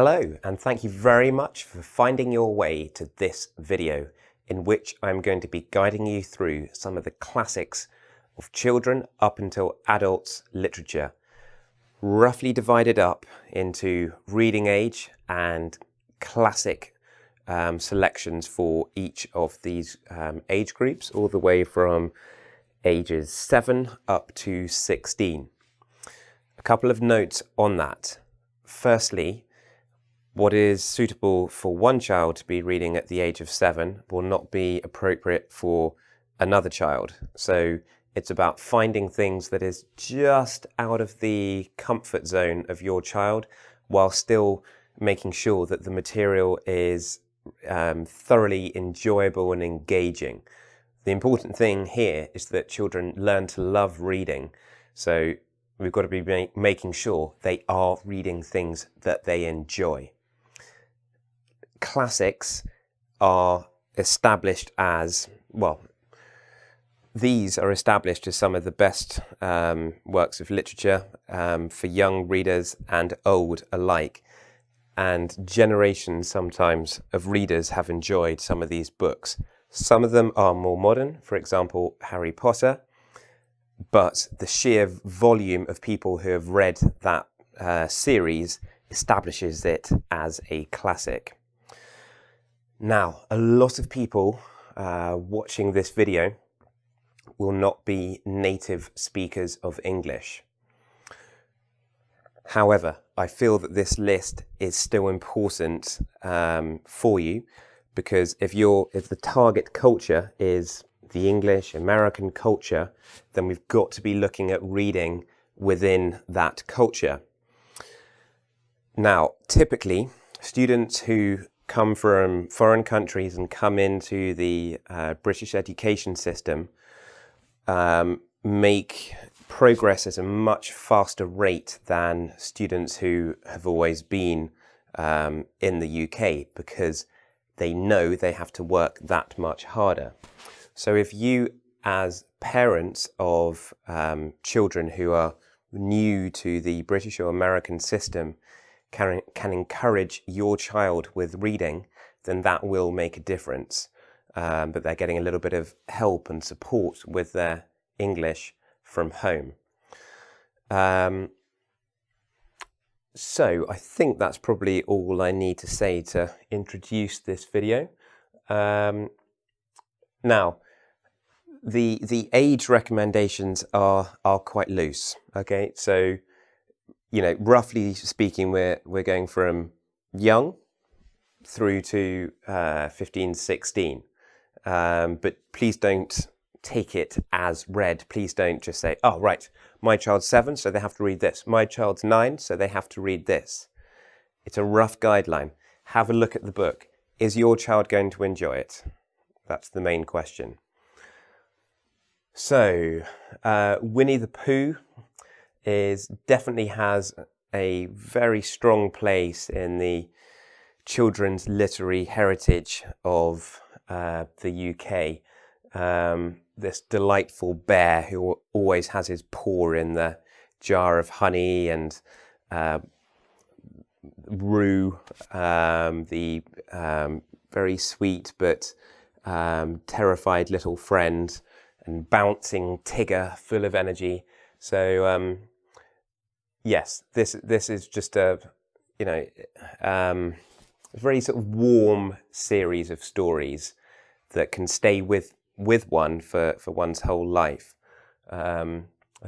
Hello, and thank you very much for finding your way to this video, in which I'm going to be guiding you through some of the classics of children up until adults literature, roughly divided up into reading age and classic selections for each of these age groups, all the way from ages 7 up to 16. A couple of notes on that. Firstly, what is suitable for one child to be reading at the age of 7 will not be appropriate for another child. So it's about finding things that is just out of the comfort zone of your child, while still making sure that the material is thoroughly enjoyable and engaging. The important thing here is that children learn to love reading. So we've got to be making sure they are reading things that they enjoy. Classics are established as, well, these are established as some of the best works of literature for young readers and old alike, and generations sometimes of readers have enjoyed some of these books. Some of them are more modern, for example Harry Potter, but the sheer volume of people who have read that series establishes it as a classic. Now, a lot of people watching this video will not be native speakers of English. However, I feel that this list is still important for you, because if the target culture is the English, American culture, then we've got to be looking at reading within that culture. Now, typically, students who come from foreign countries and come into the British education system make progress at a much faster rate than students who have always been in the UK, because they know they have to work that much harder. So if you, as parents of children who are new to the British or American system, can encourage your child with reading, then that will make a difference. But they're getting a little bit of help and support with their English from home. So I think that's probably all I need to say to introduce this video. Now, the age recommendations are quite loose. Okay, so, you know, roughly speaking, we're going from young through to 15, 16. But please don't take it as read. Please don't just say, oh, right, my child's 7, so they have to read this. My child's 9, so they have to read this. It's a rough guideline. Have a look at the book. Is your child going to enjoy it? That's the main question. So, Winnie the Pooh definitely has a very strong place in the children's literary heritage of the UK. This delightful bear who always has his paw in the jar of honey, and Roo, the very sweet but terrified little friend, and bouncing Tigger, full of energy. So, yes, this is just a, you know, a very sort of warm series of stories that can stay with one for one's whole life. I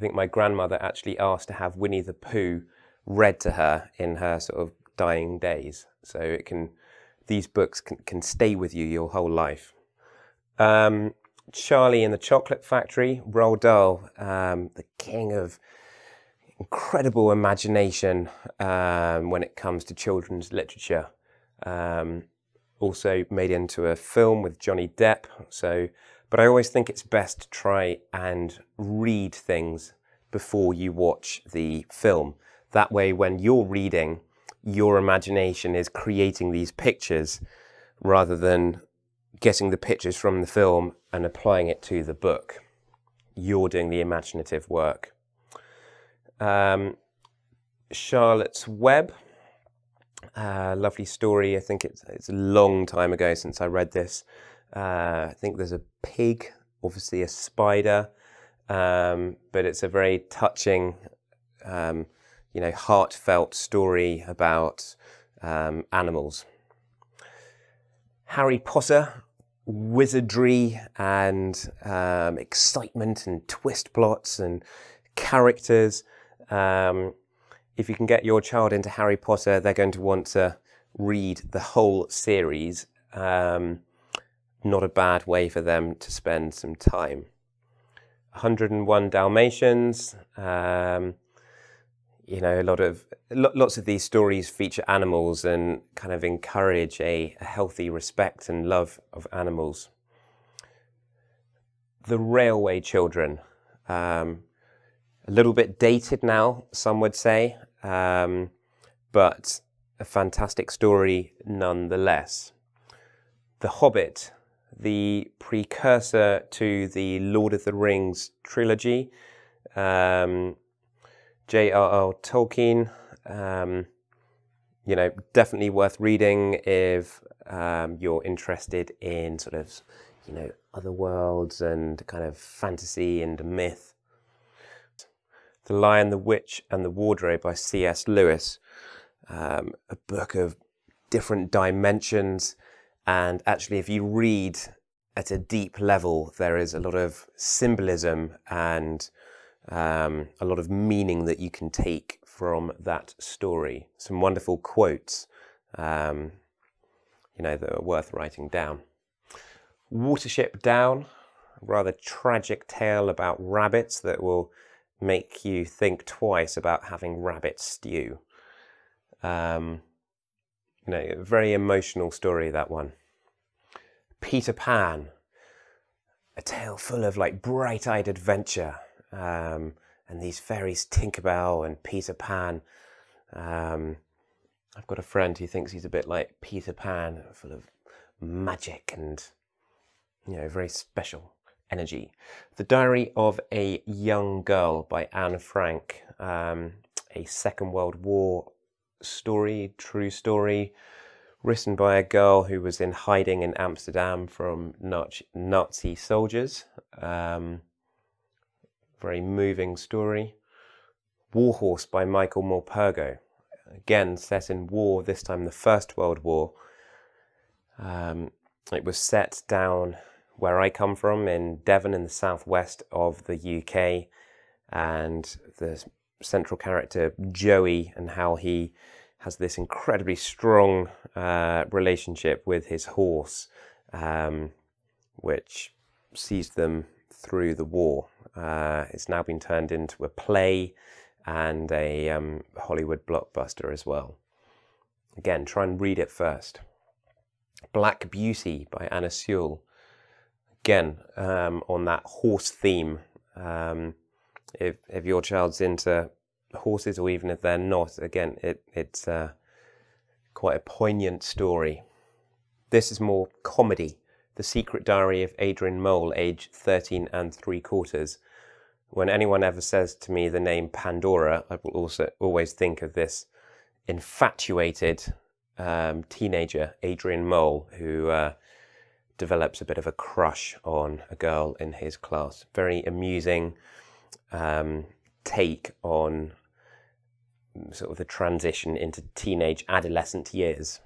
think my grandmother actually asked to have Winnie the Pooh read to her in her sort of dying days. So it can, these books can stay with you your whole life. Charlie and the Chocolate Factory, Roald Dahl, the king of incredible imagination when it comes to children's literature. Also made into a film with Johnny Depp. So, but I always think it's best to try and read things before you watch the film. That way, when you're reading, your imagination is creating these pictures rather than getting the pictures from the film and applying it to the book. You're doing the imaginative work. Charlotte's Web, Lovely story. I think it's a long time ago since I read this. I think there's a pig, obviously a spider, but it's a very touching, you know, heartfelt story about animals. Harry Potter, wizardry and excitement and twist plots and characters. If you can get your child into Harry Potter, they're going to want to read the whole series. Not a bad way for them to spend some time. 101 Dalmatians. You know, lots of these stories feature animals and kind of encourage a healthy respect and love of animals. The Railway Children. A little bit dated now, some would say, but a fantastic story nonetheless. The Hobbit, the precursor to the Lord of the Rings trilogy. J.R.R. Tolkien, you know, definitely worth reading if you're interested in sort of, you know, other worlds and kind of fantasy and myth. The Lion, the Witch, and the Wardrobe by C.S. Lewis, a book of different dimensions. And actually, if you read at a deep level, there is a lot of symbolism and a lot of meaning that you can take from that story. Some wonderful quotes, you know, that are worth writing down. Watership Down, a rather tragic tale about rabbits that will make you think twice about having rabbit stew. You know, a very emotional story, that one. Peter Pan, a tale full of like bright-eyed adventure. And these fairies, Tinkerbell and Peter Pan. I've got a friend who thinks he's a bit like Peter Pan, full of magic and, you know, very special energy. The Diary of a Young Girl by Anne Frank, a Second World War story, true story, written by a girl who was in hiding in Amsterdam from Nazi soldiers. Very moving story. War Horse by Michael Morpurgo. Again, set in war, this time the First World War. It was set down where I come from, in Devon, in the southwest of the UK, and the central character Joey and how he has this incredibly strong relationship with his horse, which sees them through the war. It's now been turned into a play and a Hollywood blockbuster as well. Again, try and read it first. Black Beauty by Anna Sewell. Again, on that horse theme. If your child's into horses, or even if they're not, again, it's quite a poignant story. This is more comedy. The Secret Diary of Adrian Mole, age 13 and three quarters. When anyone ever says to me the name Pandora, I will also always think of this infatuated teenager, Adrian Mole, who develops a bit of a crush on a girl in his class. Very amusing take on sort of the transition into teenage adolescent years.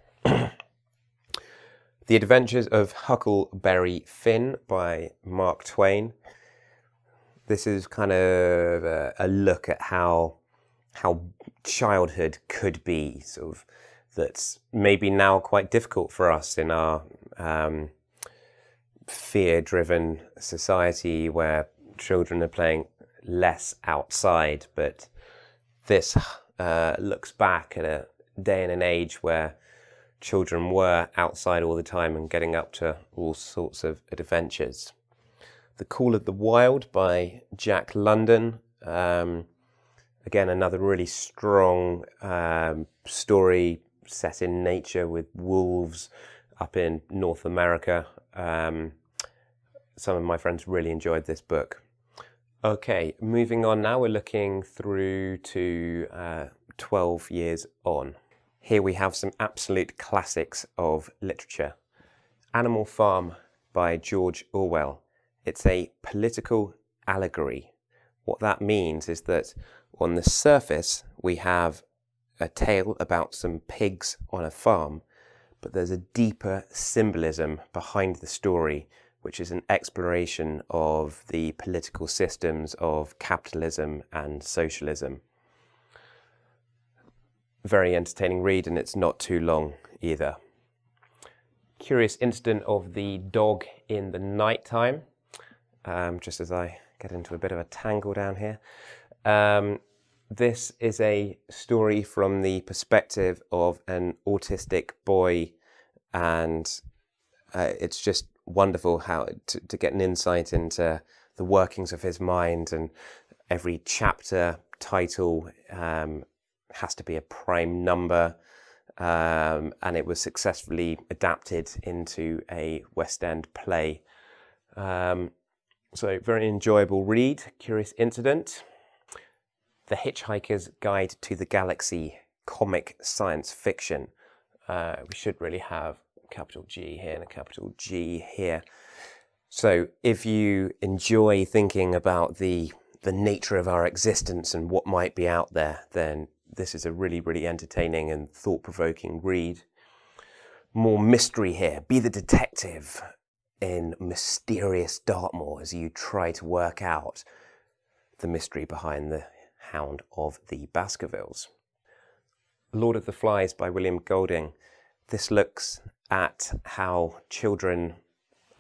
The Adventures of Huckleberry Finn by Mark Twain. This is kind of a look at how childhood could be, sort of, that's maybe now quite difficult for us in our fear-driven society where children are playing less outside. But this looks back at a day and an age where children were outside all the time and getting up to all sorts of adventures. The Call of the Wild by Jack London. Again, another really strong story set in nature with wolves up in North America. Some of my friends really enjoyed this book. Okay, moving on now, we're looking through to 12 years on. Here we have some absolute classics of literature. Animal Farm by George Orwell. It's a political allegory. What that means is that on the surface we have a tale about some pigs on a farm, but there's a deeper symbolism behind the story, which is an exploration of the political systems of capitalism and socialism. Very entertaining read, and it's not too long either. Curious Incident of the Dog in the Nighttime. Just as I get into a bit of a tangle down here. This is a story from the perspective of an autistic boy, and it's just wonderful how to get an insight into the workings of his mind, and every chapter title has to be a prime number, and it was successfully adapted into a West End play. So very enjoyable read, Curious Incident. The Hitchhiker's Guide to the Galaxy, comic science fiction. We should really have a capital G here and a capital G here. So if you enjoy thinking about the nature of our existence and what might be out there, then this is a really, really entertaining and thought-provoking read. More mystery here. Be the detective in mysterious Dartmoor as you try to work out the mystery behind the Hound of the Baskervilles. Lord of the Flies by William Golding. This looks at how children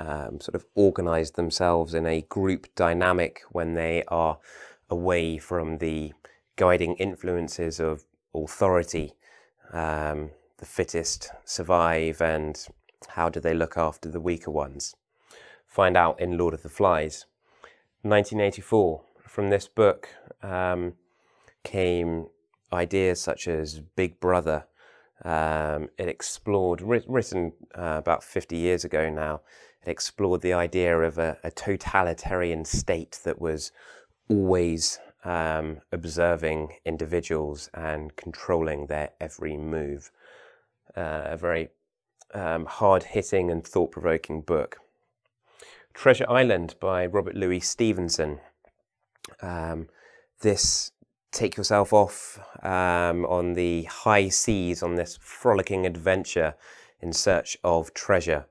sort of organise themselves in a group dynamic when they are away from the guiding influences of authority. The fittest survive, and how do they look after the weaker ones? Find out in Lord of the Flies. 1984. From this book came ideas such as Big Brother. It explored, written about 50 years ago now, it explored the idea of a totalitarian state that was always observing individuals and controlling their every move. A very hard-hitting and thought-provoking book. Treasure Island by Robert Louis Stevenson. This, take yourself off on the high seas on this frolicking adventure in search of treasure.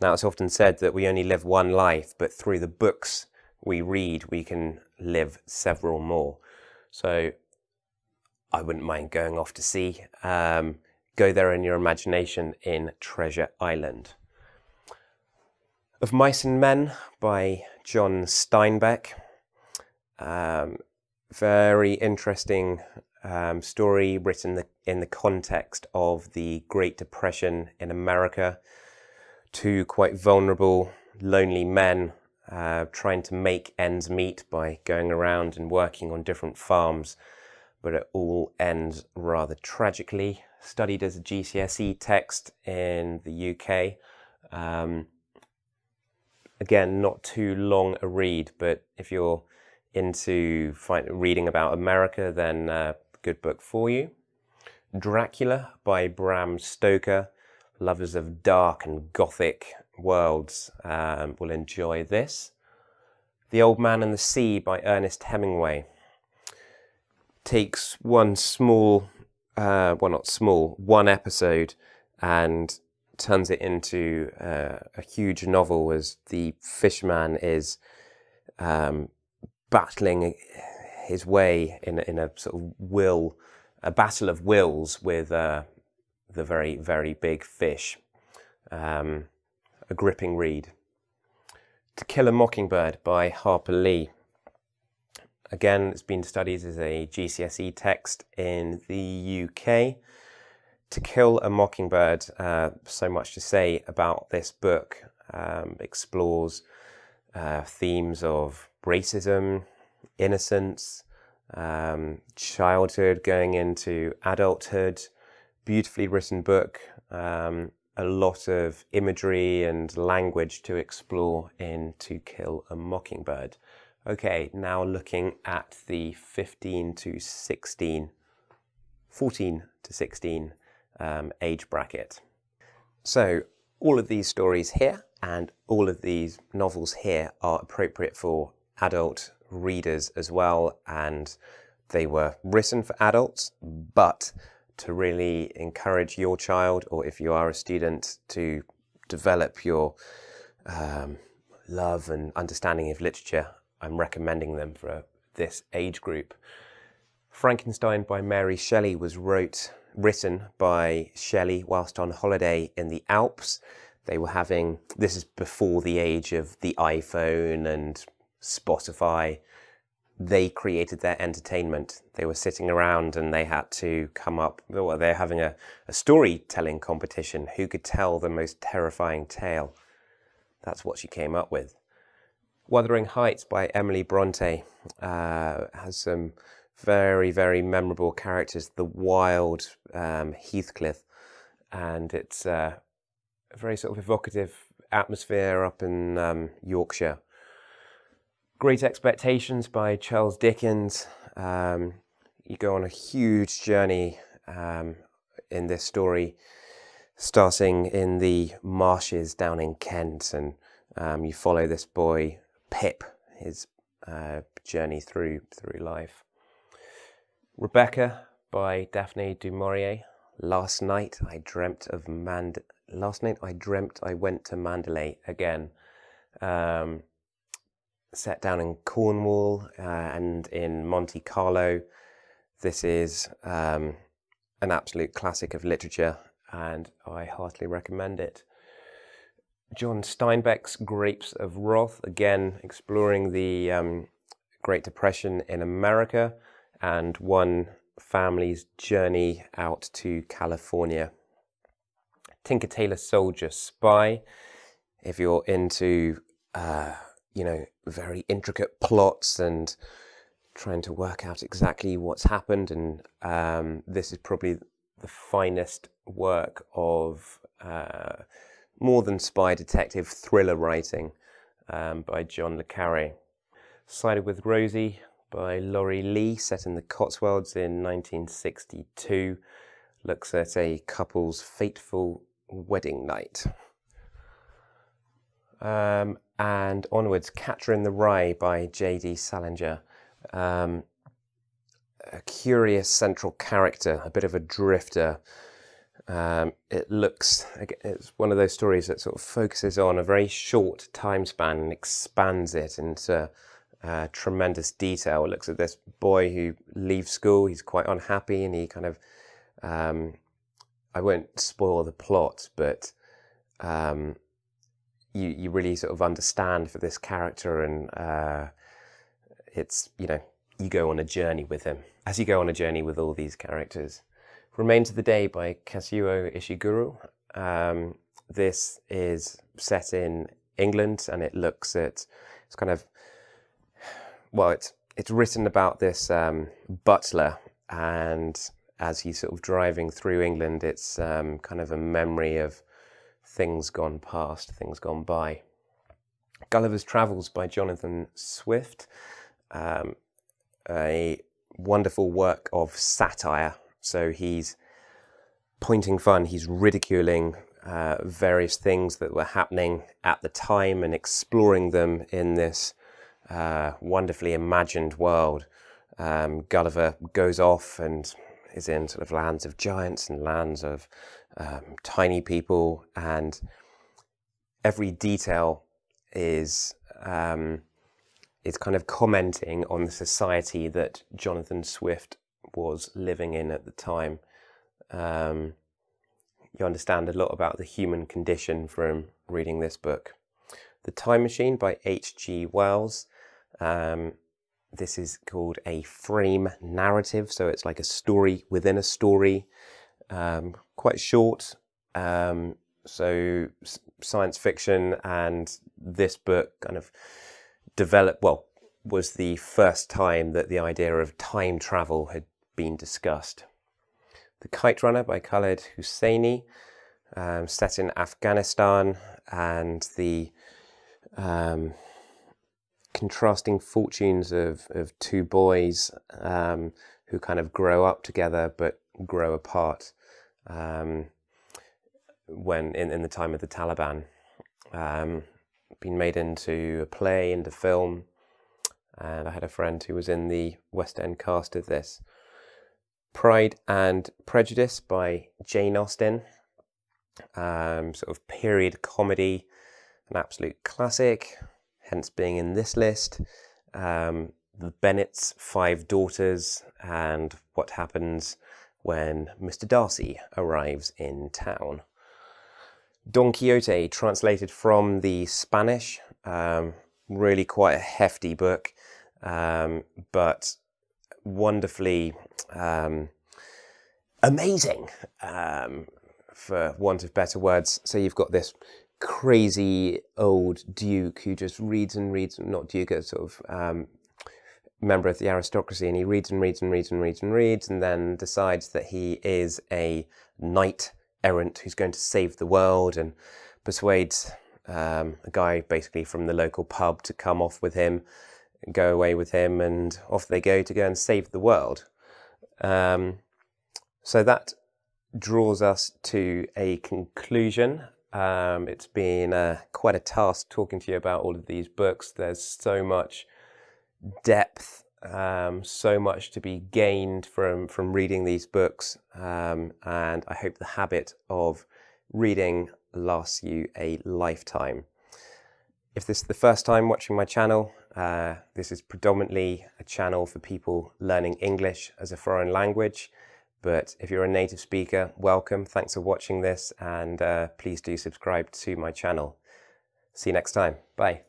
Now, it's often said that we only live one life, but through the books we read, we can live several more. So I wouldn't mind going off to sea. Go there in your imagination in Treasure Island. Of Mice and Men by John Steinbeck. Very interesting story written in the context of the Great Depression in America. Two quite vulnerable, lonely men trying to make ends meet by going around and working on different farms, but it all ends rather tragically. Studied as a GCSE text in the UK. Again, not too long a read, but if you're into reading about America, then good book for you. Dracula by Bram Stoker. Lovers of dark and gothic worlds will enjoy this. The Old Man and the Sea by Ernest Hemingway. Takes one small, well, not small, one episode and turns it into a huge novel as the fishman is battling his way in a sort of a battle of wills with the very, very big fish. A gripping read. To Kill a Mockingbird by Harper Lee. Again, it's been studied as a GCSE text in the UK. To Kill a Mockingbird, so much to say about this book. Explores themes of racism, innocence, childhood going into adulthood. Beautifully written book, a lot of imagery and language to explore in To Kill a Mockingbird. Okay, now looking at the 14 to 16 age bracket. So all of these stories here and all of these novels here are appropriate for adult readers as well, and they were written for adults, but to really encourage your child, or if you are a student, to develop your love and understanding of literature, I'm recommending them for this age group. Frankenstein by Mary Shelley was written by Shelley whilst on holiday in the Alps. They were having, this is before the age of the iPhone and Spotify. They created their entertainment. They were sitting around and they had to come up, well, they're having a storytelling competition. Who could tell the most terrifying tale? That's what she came up with. Wuthering Heights by Emily Bronte has some very, very memorable characters. The wild Heathcliff, and it's a very sort of evocative atmosphere up in Yorkshire. Great Expectations by Charles Dickens. You go on a huge journey in this story, starting in the marshes down in Kent, and you follow this boy, Pip, his journey through life. Rebecca by Daphne du Maurier. Last night I dreamt I went to Mandalay again. Set down in Cornwall and in Monte Carlo. This is an absolute classic of literature and I heartily recommend it. John Steinbeck's Grapes of Wrath, again exploring the Great Depression in America and one family's journey out to California. Tinker Tailor Soldier Spy, if you're into you know, very intricate plots and trying to work out exactly what's happened, and this is probably the finest work of more than spy detective thriller writing by John le Carré. Sided with Rosie by Laurie Lee, set in the Cotswolds in 1962, looks at a couple's fateful wedding night. And onwards, Catcher in the Rye by J.D. Salinger. A curious central character, a bit of a drifter. It's one of those stories that sort of focuses on a very short time span and expands it into tremendous detail. It looks at this boy who leaves school, he's quite unhappy, and he kind of, I won't spoil the plot, but you really sort of understand for this character, and it's, you know, you go on a journey with him, as you go on a journey with all these characters. Remains of the Day by Kazuo Ishiguro. This is set in England and it looks at, it's kind of, well, it's written about this butler, and as he's sort of driving through England, it's kind of a memory of things gone past, things gone by. Gulliver's Travels by Jonathan Swift, a wonderful work of satire. So he's pointing fun, he's ridiculing various things that were happening at the time and exploring them in this wonderfully imagined world. Gulliver goes off and is in sort of lands of giants and lands of tiny people, and every detail is kind of commenting on the society that Jonathan Swift was living in at the time. You understand a lot about the human condition from reading this book. The Time Machine by H.G. Wells. This is called a frame narrative, so it's like a story within a story. Quite short, so science fiction, and this book kind of developed, well, was the first time that the idea of time travel had been discussed. The Kite Runner by Khaled Hosseini, set in Afghanistan, and the contrasting fortunes of two boys who kind of grow up together but grow apart. when in the time of the Taliban, been made into a play, into film, and I had a friend who was in the West End cast of this. Pride and Prejudice by Jane Austen, sort of period comedy, an absolute classic, hence being in this list. The Bennets' Five Daughters and What Happens When Mr. Darcy Arrives in Town. Don Quixote, translated from the Spanish, really quite a hefty book, but wonderfully amazing, for want of better words. So you've got this crazy old duke who just reads and reads, not duke, a sort of member of the aristocracy, and he reads and reads and reads and reads and reads, and then decides that he is a knight errant who's going to save the world, and persuades a guy basically from the local pub to come off with him, go away with him, and off they go to go and save the world. So that draws us to a conclusion. It's been quite a task talking to you about all of these books. There's so much depth, so much to be gained from reading these books, and I hope the habit of reading lasts you a lifetime. If this is the first time watching my channel, this is predominantly a channel for people learning English as a foreign language, but if you're a native speaker, welcome, thanks for watching this, and please do subscribe to my channel. See you next time, bye.